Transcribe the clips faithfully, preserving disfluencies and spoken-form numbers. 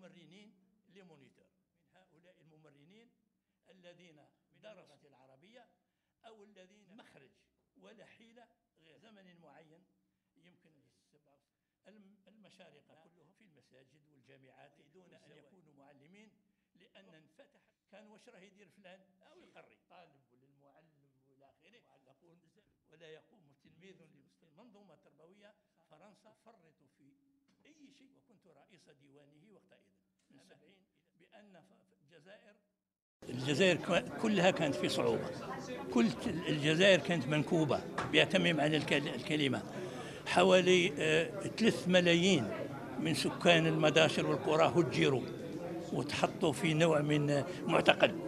ممرنين لمونيتور، من هؤلاء الممرنين الذين درست العربية أو الذين مخرج ولا حيلة غير زمن معين يمكن للسبعة. المشارقة كلهم في المساجد والجامعات دون أن يكونوا معلمين، لأن انفتح كان واش راه يدير فلان أو يقري طالب ولا المعلم وإلى آخره معلقون، ولا يقوم تلميذ لمستوى. المنظومة التربوية فرنسا فرطوا في أي شيء، وكنت رئيس ديوانه وقتئذ من سبعين، بأن الجزائر الجزائر كلها كانت في صعوبة، كل الجزائر كانت منكوبة بيتمم على الكلمة. حوالي ثلاث ملايين من سكان المداشر والقرى هجروا وتحطوا في نوع من معتقل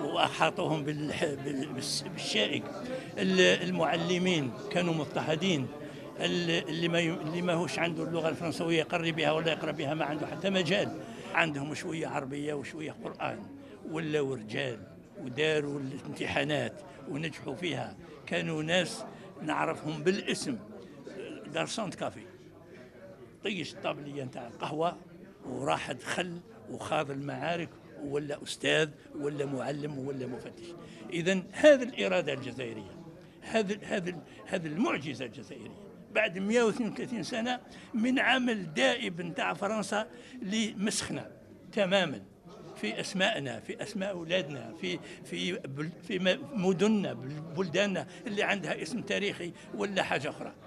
وأحاطوهم بالشائك. المعلمين كانوا مضطهدين، اللي ماهوش عنده اللغة الفرنسوية يقري بها ولا يقرأ بها ما عنده حتى مجال. عندهم شوية عربية وشوية قرآن ولا ورجال، وداروا الامتحانات ونجحوا فيها. كانوا ناس نعرفهم بالاسم، دارسانت كافي طيش الطابلية نتاع القهوة وراح دخل وخاض المعارك ولا أستاذ ولا معلم ولا مفتش. إذن هذه الإرادة الجزائرية، هذه هذه هذه المعجزة الجزائرية بعد مئة واثنين وثلاثين سنة من عمل دائب نتاع فرنسا لمسخنا تماما في أسمائنا، في أسماء أولادنا، في في في مدننا، بلداننا اللي عندها اسم تاريخي ولا حاجة أخرى.